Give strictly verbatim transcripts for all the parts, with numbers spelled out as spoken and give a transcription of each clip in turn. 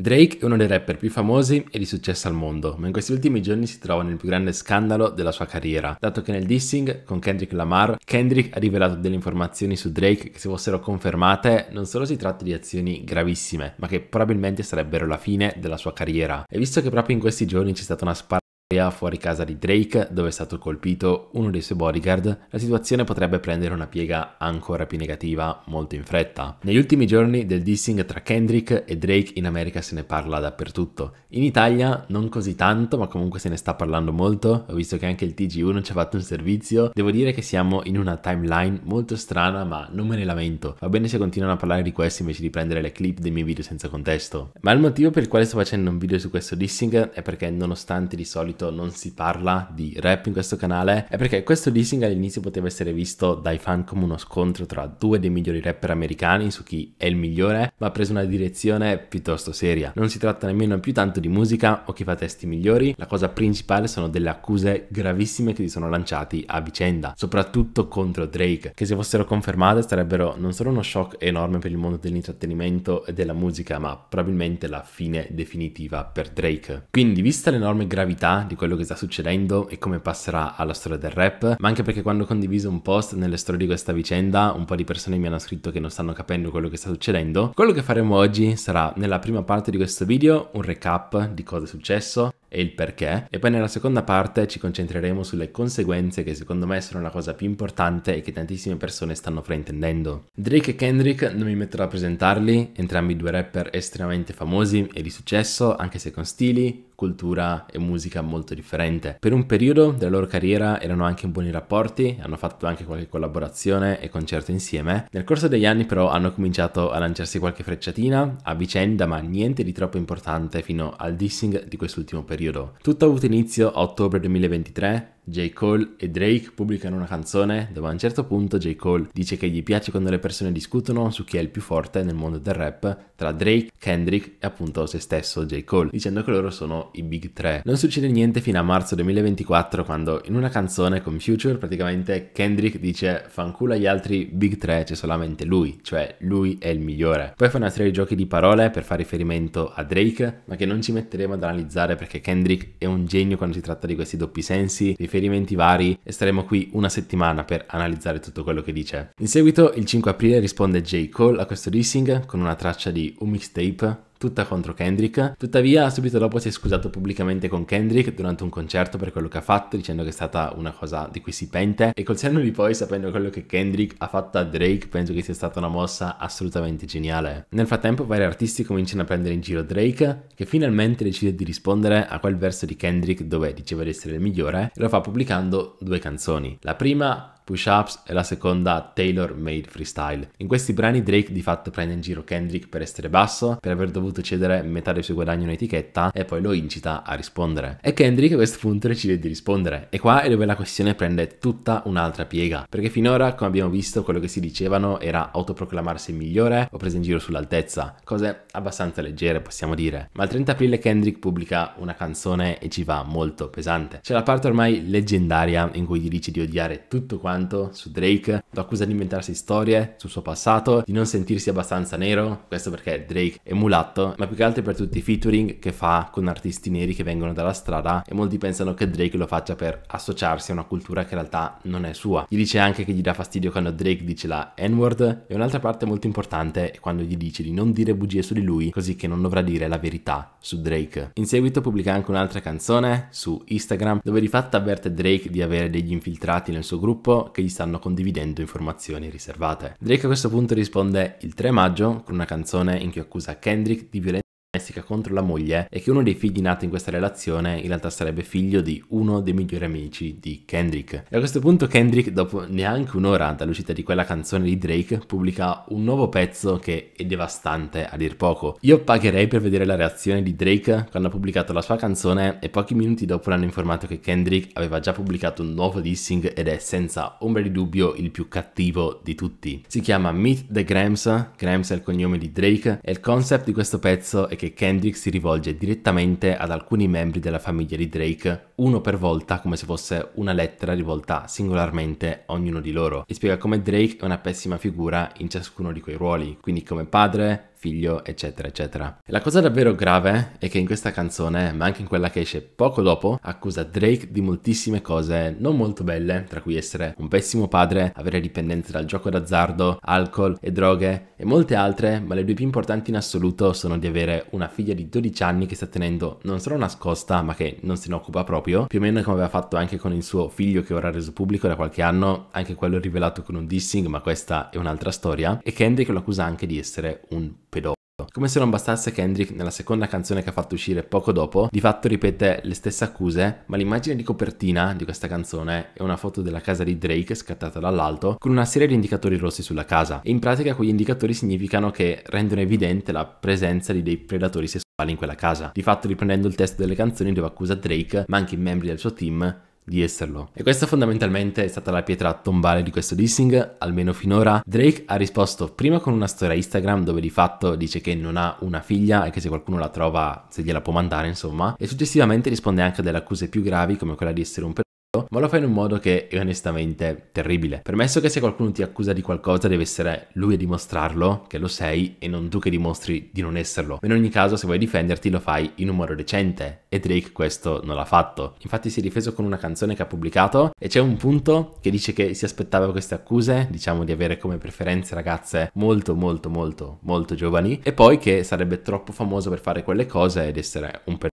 Drake è uno dei rapper più famosi e di successo al mondo, ma in questi ultimi giorni si trova nel più grande scandalo della sua carriera, dato che nel dissing con Kendrick Lamar, Kendrick ha rivelato delle informazioni su Drake che, se fossero confermate, non solo si tratta di azioni gravissime, ma che probabilmente sarebbero la fine della sua carriera. E visto che proprio in questi giorni c'è stata una sparatoria fuori casa di Drake, dove è stato colpito uno dei suoi bodyguard, la situazione potrebbe prendere una piega ancora più negativa molto in fretta. Negli ultimi giorni del dissing tra Kendrick e Drake in America se ne parla dappertutto. In Italia non così tanto, ma comunque se ne sta parlando molto. Ho visto che anche il T G uno ci ha fatto un servizio. Devo dire che siamo in una timeline molto strana, ma non me ne lamento. Va bene se continuano a parlare di questo invece di prendere le clip dei miei video senza contesto. Ma il motivo per il quale sto facendo un video su questo dissing è perché, nonostante di solito non si parla di rap in questo canale, è perché questo dissing all'inizio poteva essere visto dai fan come uno scontro tra due dei migliori rapper americani su chi è il migliore, ma ha preso una direzione piuttosto seria. Non si tratta nemmeno più tanto di musica o chi fa testi migliori, la cosa principale sono delle accuse gravissime che si sono lanciati a vicenda, soprattutto contro Drake, che se fossero confermate sarebbero non solo uno shock enorme per il mondo dell'intrattenimento e della musica, ma probabilmente la fine definitiva per Drake. Quindi, vista l'enorme gravità di quello che sta succedendo e come passerà alla storia del rap, ma anche perché quando ho condiviso un post nelle storie di questa vicenda un po' di persone mi hanno scritto che non stanno capendo quello che sta succedendo, quello che faremo oggi sarà, nella prima parte di questo video, un recap di cosa è successo e il perché, e poi nella seconda parte ci concentreremo sulle conseguenze, che secondo me sono la cosa più importante e che tantissime persone stanno fraintendendo. Drake e Kendrick non mi metterò a presentarli, entrambi due rapper estremamente famosi e di successo, anche se con stili, cultura e musica molto differente. Per un periodo della loro carriera erano anche in buoni rapporti, hanno fatto anche qualche collaborazione e concerto insieme. Nel corso degli anni però hanno cominciato a lanciarsi qualche frecciatina a vicenda, ma niente di troppo importante fino al dissing di quest'ultimo periodo. Tutto ha avuto inizio a ottobre duemilaventitré, J. Cole e Drake pubblicano una canzone dove a un certo punto J. Cole dice che gli piace quando le persone discutono su chi è il più forte nel mondo del rap tra Drake, Kendrick e appunto se stesso J. Cole, dicendo che loro sono i Big Tre. Non succede niente fino a marzo duemilaventiquattro, quando in una canzone con Future praticamente Kendrick dice fanculo agli altri Big Tre, c'è solamente lui, cioè lui è il migliore. Poi fa una serie di giochi di parole per fare riferimento a Drake, ma che non ci metteremo ad analizzare perché Kendrick è un genio quando si tratta di questi doppi sensi, riferimenti vari, e staremo qui una settimana per analizzare tutto quello che dice. In seguito, il cinque aprile, risponde J. Cole a questo dissing con una traccia di un mixtape tutta contro Kendrick. Tuttavia subito dopo si è scusato pubblicamente con Kendrick durante un concerto per quello che ha fatto, dicendo che è stata una cosa di cui si pente, e col senno di poi, sapendo quello che Kendrick ha fatto a Drake, penso che sia stata una mossa assolutamente geniale. Nel frattempo vari artisti cominciano a prendere in giro Drake, che finalmente decide di rispondere a quel verso di Kendrick dove diceva di essere il migliore, e lo fa pubblicando due canzoni. La prima Push-Ups e la seconda Taylor Made Freestyle. In questi brani Drake di fatto prende in giro Kendrick per essere basso, per aver dovuto cedere metà dei suoi guadagni in un'etichetta, e poi lo incita a rispondere. E Kendrick a questo punto decide di rispondere, e qua è dove la questione prende tutta un'altra piega, perché finora, come abbiamo visto, quello che si dicevano era autoproclamarsi il migliore o presa in giro sull'altezza, cose abbastanza leggere possiamo dire. Ma il trenta aprile Kendrick pubblica una canzone e ci va molto pesante. C'è la parte ormai leggendaria in cui gli dice di odiare tutto quanto su Drake, lo accusa di inventarsi storie sul suo passato, di non sentirsi abbastanza nero, questo perché Drake è mulatto, ma più che altro per tutti i featuring che fa con artisti neri che vengono dalla strada, e molti pensano che Drake lo faccia per associarsi a una cultura che in realtà non è sua. Gli dice anche che gli dà fastidio quando Drake dice la N-word, e un'altra parte molto importante è quando gli dice di non dire bugie su di lui, così che non dovrà dire la verità su Drake. In seguito pubblica anche un'altra canzone su Instagram dove di fatto avverte Drake di avere degli infiltrati nel suo gruppo che gli stanno condividendo informazioni riservate. Drake a questo punto risponde il tre maggio con una canzone in cui accusa Kendrick di violenza domestica contro la moglie, e che uno dei figli nati in questa relazione in realtà sarebbe figlio di uno dei migliori amici di Kendrick. E a questo punto Kendrick, dopo neanche un'ora dall'uscita di quella canzone di Drake, pubblica un nuovo pezzo che è devastante a dir poco. Io pagherei per vedere la reazione di Drake quando ha pubblicato la sua canzone e pochi minuti dopo l'hanno informato che Kendrick aveva già pubblicato un nuovo dissing ed è senza ombra di dubbio il più cattivo di tutti. Si chiama Meet the Grams, Grams è il cognome di Drake, e il concept di questo pezzo è che Kendrick si rivolge direttamente ad alcuni membri della famiglia di Drake, uno per volta, come se fosse una lettera rivolta singolarmente a ognuno di loro, e spiega come Drake è una pessima figura in ciascuno di quei ruoli, quindi come padre, figlio, eccetera, eccetera. La cosa davvero grave è che in questa canzone, ma anche in quella che esce poco dopo, accusa Drake di moltissime cose non molto belle, tra cui essere un pessimo padre, avere dipendenze dal gioco d'azzardo, alcol e droghe e molte altre, ma le due più importanti in assoluto sono di avere una figlia di dodici anni che sta tenendo non solo nascosta, ma che non se ne occupa proprio, più o meno come aveva fatto anche con il suo figlio che ora ha reso pubblico da qualche anno, anche quello rivelato con un dissing, ma questa è un'altra storia, e Kendrick lo accusa anche di essere un pedofilo. Come se non bastasse, Kendrick nella seconda canzone che ha fatto uscire poco dopo di fatto ripete le stesse accuse, ma l'immagine di copertina di questa canzone è una foto della casa di Drake scattata dall'alto con una serie di indicatori rossi sulla casa, e in pratica quegli indicatori significano che rendono evidente la presenza di dei predatori sessuali in quella casa, di fatto riprendendo il testo delle canzoni dove accusa Drake, ma anche i membri del suo team, di esserlo. E questa fondamentalmente è stata la pietra tombale di questo dissing, almeno finora. Drake ha risposto prima con una storia Instagram dove di fatto dice che non ha una figlia e che se qualcuno la trova se gliela può mandare, insomma, e successivamente risponde anche a delle accuse più gravi come quella di essere un pedofilo, ma lo fa in un modo che è onestamente terribile. Permesso che se qualcuno ti accusa di qualcosa deve essere lui a dimostrarlo che lo sei e non tu che dimostri di non esserlo, ma in ogni caso se vuoi difenderti lo fai in un modo decente, e Drake questo non l'ha fatto. Infatti si è difeso con una canzone che ha pubblicato e c'è un punto che dice che si aspettava queste accuse, diciamo di avere come preferenze ragazze molto molto molto molto giovani, e poi che sarebbe troppo famoso per fare quelle cose ed essere un pedofilo,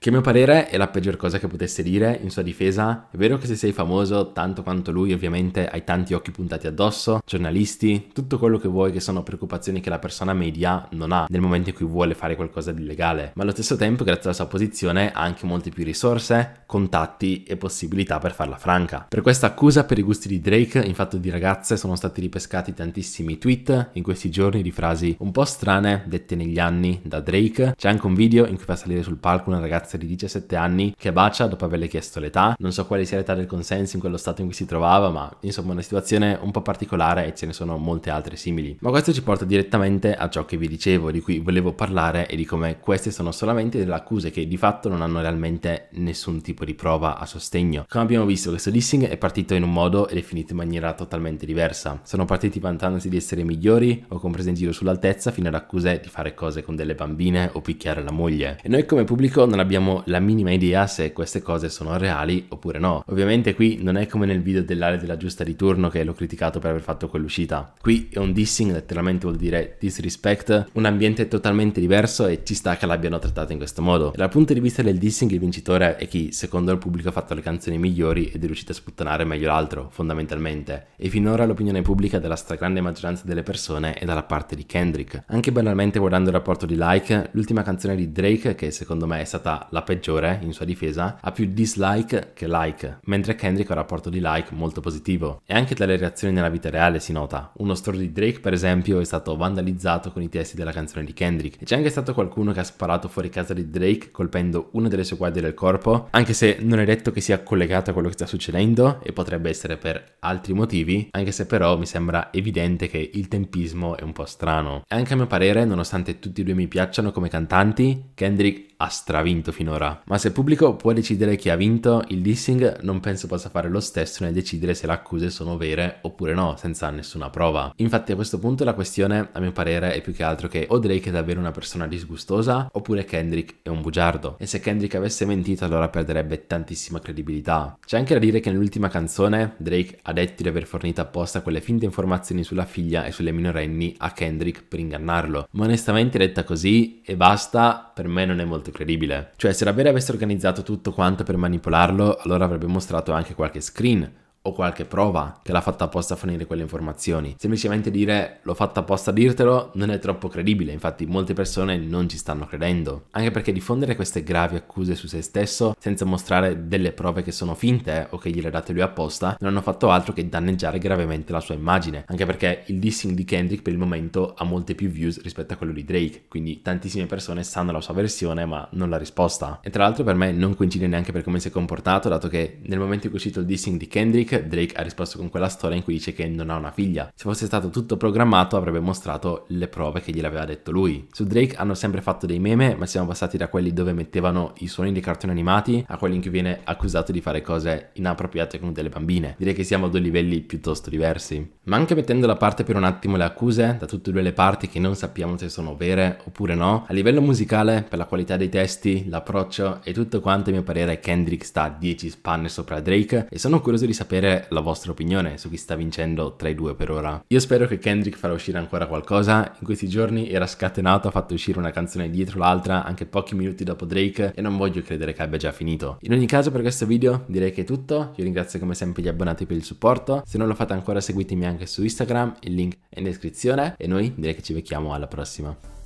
che a mio parere è la peggior cosa che potesse dire in sua difesa. È vero che se sei famoso tanto quanto lui ovviamente hai tanti occhi puntati addosso, giornalisti, tutto quello che vuoi, che sono preoccupazioni che la persona media non ha nel momento in cui vuole fare qualcosa di illegale, ma allo stesso tempo grazie alla sua posizione ha anche molte più risorse, contatti e possibilità per farla franca. Per questa accusa, per i gusti di Drake, in fatto di ragazze sono stati ripescati tantissimi tweet in questi giorni di frasi un po' strane dette negli anni da Drake. C'è anche un video in cui fa salire sul palco una ragazza di diciassette anni che bacia dopo averle chiesto l'età, non so quale sia l'età del consenso in quello stato in cui si trovava, ma insomma una situazione un po' particolare, e ce ne sono molte altre simili. Ma questo ci porta direttamente a ciò che vi dicevo, di cui volevo parlare, e di come queste sono solamente delle accuse che di fatto non hanno realmente nessun tipo di prova a sostegno. Come abbiamo visto, questo dissing è partito in un modo ed è finito in maniera totalmente diversa. Sono partiti vantandosi di essere migliori o con prese in giro sull'altezza, fino ad accuse di fare cose con delle bambine o picchiare la moglie, e noi come pubblico non abbiamo la minima idea se queste cose sono reali oppure no. Ovviamente qui non è come nel video dell'area della giusta di turno che l'ho criticato per aver fatto quell'uscita. Qui è un dissing, letteralmente vuol dire disrespect, un ambiente totalmente diverso, e ci sta che l'abbiano trattato in questo modo. Dal punto di vista del dissing il vincitore è chi secondo il pubblico ha fatto le canzoni migliori ed è riuscito a sputtanare meglio l'altro, fondamentalmente, e finora l'opinione pubblica della stragrande maggioranza delle persone è dalla parte di Kendrick. Anche banalmente guardando il rapporto di like, l'ultima canzone di Drake, che secondo me è stata la peggiore in sua difesa, ha più dislike che like, mentre Kendrick ha un rapporto di like molto positivo. E anche dalle reazioni nella vita reale si nota. Uno store di Drake per esempio è stato vandalizzato con i testi della canzone di Kendrick, e c'è anche stato qualcuno che ha sparato fuori casa di Drake colpendo una delle sue quadre del corpo, anche se non è detto che sia collegato a quello che sta succedendo e potrebbe essere per altri motivi, anche se però mi sembra evidente che il tempismo è un po' strano. E anche a mio parere, nonostante tutti e due mi piacciono come cantanti, Kendrick ha stravinto finora, ma se il pubblico può decidere chi ha vinto il dissing, non penso possa fare lo stesso nel decidere se le accuse sono vere oppure no, senza nessuna prova. Infatti a questo punto la questione, a mio parere, è più che altro che o Drake è davvero una persona disgustosa, oppure Kendrick è un bugiardo, e se Kendrick avesse mentito allora perderebbe tantissima credibilità. C'è anche da dire che nell'ultima canzone Drake ha detto di aver fornito apposta quelle finte informazioni sulla figlia e sulle minorenni a Kendrick per ingannarlo, ma onestamente detta così e basta per me non è molto credibile. Cioè, se davvero avesse organizzato tutto quanto per manipolarlo, allora avrebbe mostrato anche qualche screen o qualche prova che l'ha fatta apposta a fornire quelle informazioni. Semplicemente dire l'ho fatta apposta a dirtelo non è troppo credibile, infatti molte persone non ci stanno credendo, anche perché diffondere queste gravi accuse su se stesso senza mostrare delle prove che sono finte o che gliele ha date lui apposta non hanno fatto altro che danneggiare gravemente la sua immagine, anche perché il dissing di Kendrick per il momento ha molte più views rispetto a quello di Drake, quindi tantissime persone sanno la sua versione ma non la risposta. E tra l'altro per me non coincide neanche per come si è comportato, dato che nel momento in cui è uscito il dissing di Kendrick Drake, Drake ha risposto con quella storia in cui dice che non ha una figlia. Se fosse stato tutto programmato avrebbe mostrato le prove che gliel'aveva detto lui. Su Drake hanno sempre fatto dei meme, ma siamo passati da quelli dove mettevano i suoni dei cartoni animati a quelli in cui viene accusato di fare cose inappropriate con delle bambine. Direi che siamo a due livelli piuttosto diversi. Ma anche mettendo da parte per un attimo le accuse da tutte e due le parti che non sappiamo se sono vere oppure no, a livello musicale, per la qualità dei testi, l'approccio e tutto quanto, a mio parere Kendrick sta a dieci spanne sopra Drake e sono curioso di sapere la vostra opinione su chi sta vincendo tra i due per ora. Io spero che Kendrick farà uscire ancora qualcosa, in questi giorni era scatenato, ha fatto uscire una canzone dietro l'altra anche pochi minuti dopo Drake e non voglio credere che abbia già finito. In ogni caso per questo video direi che è tutto, io ringrazio come sempre gli abbonati per il supporto, se non lo fate ancora seguitemi anche su Instagram, il link è in descrizione e noi direi che ci vediamo alla prossima.